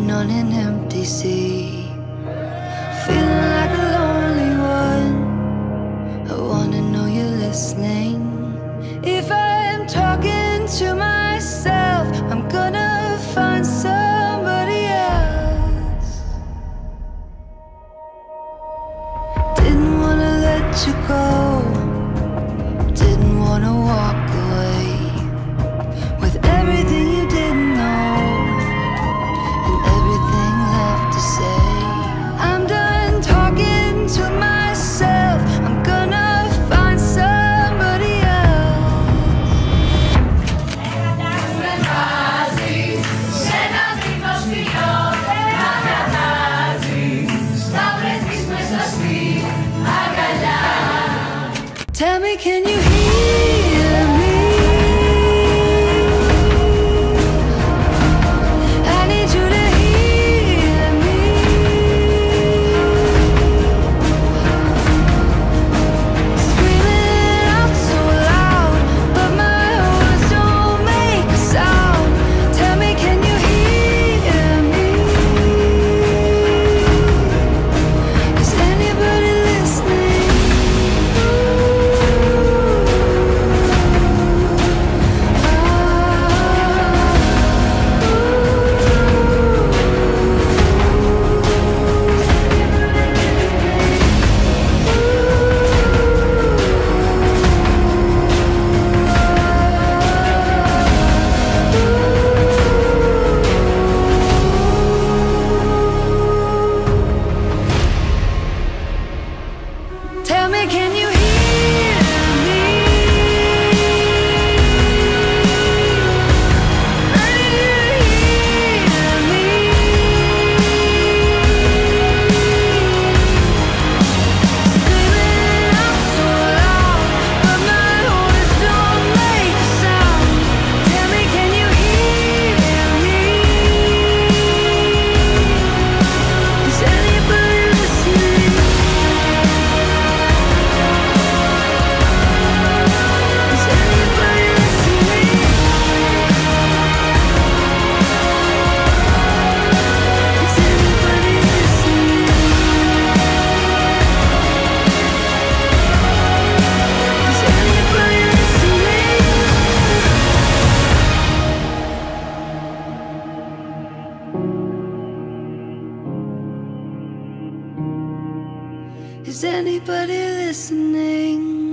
living on an empty sea, feeling like a lonely one. I wanna know you're listening. If I am talking to myself, I'm gonna find somebody else. Didn't wanna let you go, didn't wanna walk away. With everything you didn't know and everything left to say, I'm done talking to myself. I'm gonna find somebody else. Tell me, can you hear me? Can you hear? Is anybody listening?